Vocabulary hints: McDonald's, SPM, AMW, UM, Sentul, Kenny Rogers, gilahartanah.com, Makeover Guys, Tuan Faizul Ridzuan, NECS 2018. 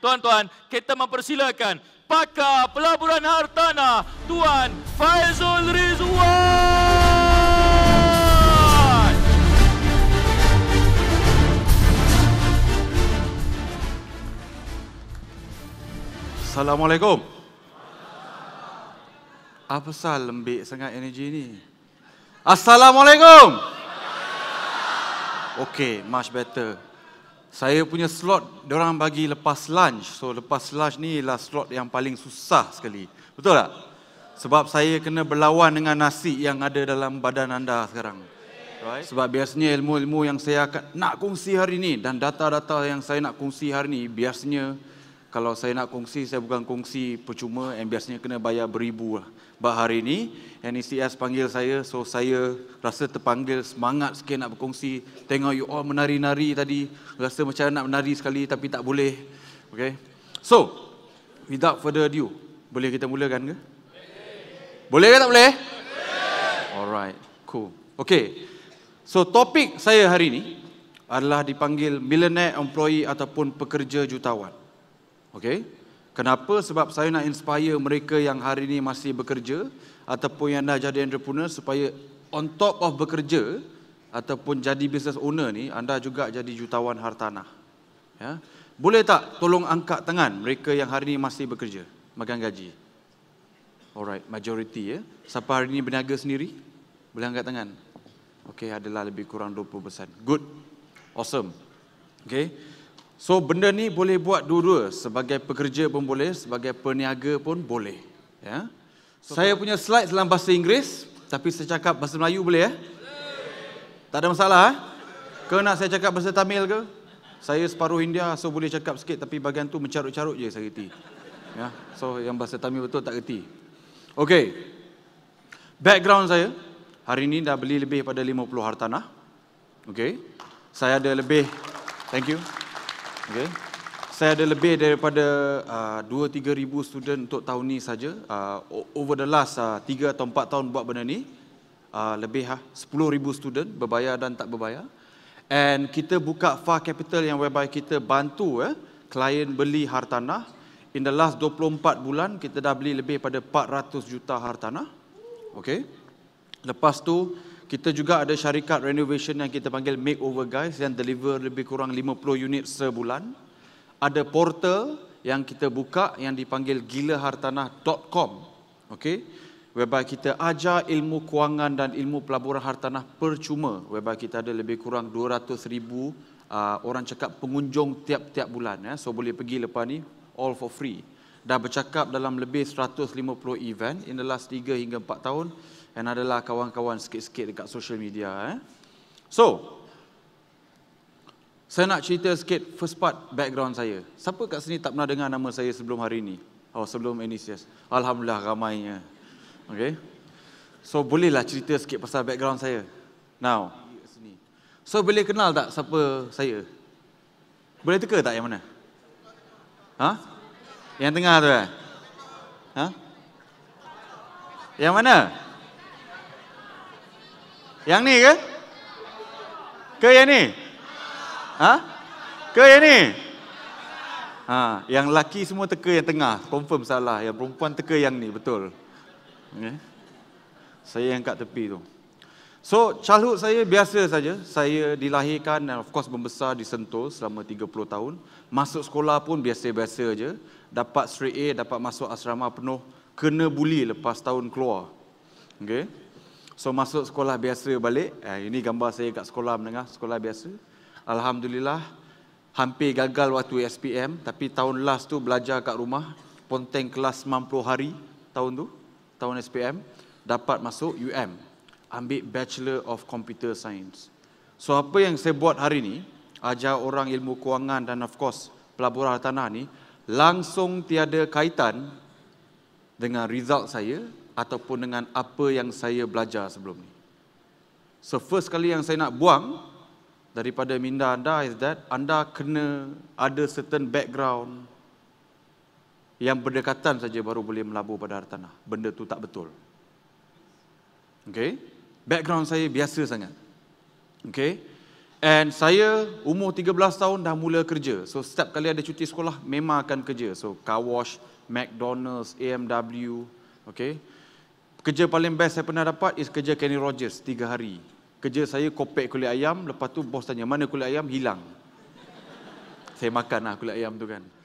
Tuan-tuan, kita mempersilakan pakar pelaburan hartanah, Tuan Faizul Ridzuan. Assalamualaikum. Apa pasal lembik sangat energi ni? Assalamualaikum. Okay, much better. Saya punya slot, diorang bagi lepas lunch. So, lepas lunch ni ialah slot yang paling susah sekali. Betul tak? Sebab saya kena berlawan dengan nasi yang ada dalam badan anda sekarang. Right? Sebab biasanya ilmu-ilmu yang saya akan nak kongsi hari ni dan data-data yang saya nak kongsi hari ni, biasanya kalau saya nak kongsi, saya bukan kongsi percuma dan biasanya kena bayar beribu lah. But hari ni, NECS panggil saya, so saya rasa terpanggil semangat sikit nak berkongsi. Tengok you all menari-nari tadi, rasa macam nak menari sekali tapi tak boleh. Okay. So, without further ado, boleh kita mulakan ke? Boleh ke tak boleh? Alright, cool. Okay, so topik saya hari ni adalah dipanggil millionaire employee ataupun pekerja jutawan. Okay. Kenapa? Sebab saya nak inspire mereka yang hari ini masih bekerja ataupun yang dah jadi entrepreneur supaya on top of bekerja ataupun jadi business owner ni, anda juga jadi jutawan hartanah. Ya. Boleh tak tolong angkat tangan mereka yang hari ini masih bekerja, makan gaji? Alright, majority ya. Siapa hari ini berniaga sendiri? Boleh angkat tangan? Okay, adalah lebih kurang 20%. Good. Awesome. Okay. So, benda ni boleh buat dua-dua. Sebagai pekerja pun boleh, sebagai peniaga pun boleh. Ya? So, saya punya slide dalam bahasa Inggeris, tapi saya cakap bahasa Melayu boleh? Ya? Boleh. Tak ada masalah? Eh? Ke nak saya cakap bahasa Tamil ke? Saya separuh India, so boleh cakap sikit, tapi bagian tu mencarut-carut je saya reti. Ya? So, yang bahasa Tamil betul tak reti. Okay. Background saya, hari ini dah beli lebih daripada 50 hartanah. Okay. Saya ada lebih... Thank you. Okay. Saya ada lebih daripada 2-3 ribu student untuk tahun ni saja. Over the last 3 atau 4 tahun buat benda ni, lebih 10 ribu student berbayar dan tak berbayar. And kita buka Far Capital yang whereby kita bantu klien beli hartanah. In the last 24 bulan, kita dah beli lebih pada 400 juta hartanah. Okay. Lepas tu, kita juga ada syarikat renovation yang kita panggil Makeover Guys yang deliver lebih kurang 50 unit sebulan. Ada portal yang kita buka yang dipanggil gilahartanah.com. Okay? Whereby kita ajar ilmu kewangan dan ilmu pelaburan hartanah percuma. Whereby kita ada lebih kurang 200,000 orang cakap pengunjung tiap-tiap bulan. Ya. So boleh pergi lepas ni all for free. Dah bercakap dalam lebih 150 event in the last 3 hingga 4 tahun. Dan adalah kawan-kawan sikit-sikit dekat social media. So, saya nak cerita sikit first part background saya. Siapa kat sini tak pernah dengar nama saya sebelum hari ini? Oh, sebelum NECS. Alhamdulillah ramainya. Okay. So, bolehlah cerita sikit pasal background saya. Now. So, boleh kenal tak siapa saya? Boleh teka tak yang mana? Ha? Yang tengah tu eh? Ha? Yang mana? Yang ni ke? Ke yang ni? Ha? Ke yang ni? Ha, yang lelaki semua teka yang tengah. Confirm salah. Yang perempuan teka yang ni. Betul. Okay. Saya yang kat tepi tu. So, childhood saya biasa saja. Saya dilahirkan dan of course membesar di Sentul selama 30 tahun. Masuk sekolah pun biasa-biasa aja. Dapat straight A, dapat masuk asrama penuh. Kena buli lepas tahun keluar. Okay. So, masuk sekolah biasa balik. Ini gambar saya kat sekolah menengah, sekolah biasa. Alhamdulillah, hampir gagal waktu SPM. Tapi tahun last tu belajar kat rumah. Ponteng kelas 90 hari tahun tu, tahun SPM. Dapat masuk UM. Ambil Bachelor of Computer Science. So, apa yang saya buat hari ni, ajar orang ilmu kewangan dan of course, pelaburan hartanah ni, langsung tiada kaitan dengan result saya ataupun dengan apa yang saya belajar sebelum ni. So, first kali yang saya nak buang daripada minda anda is that anda kena ada certain background yang berdekatan saja baru boleh melabur pada hartanah. Benda tu tak betul. Okay? Background saya biasa sangat. Okay? And saya umur 13 tahun dah mula kerja. So setiap kali ada cuti sekolah memang akan kerja. So car wash, McDonald's, AMW. Okay. Kerja paling best saya pernah dapat is kerja Kenny Rogers 3 hari. Kerja saya kopek kulit ayam, lepas tu bos tanya mana kulit ayam, hilang. Saya makan lah kulit ayam tu kan.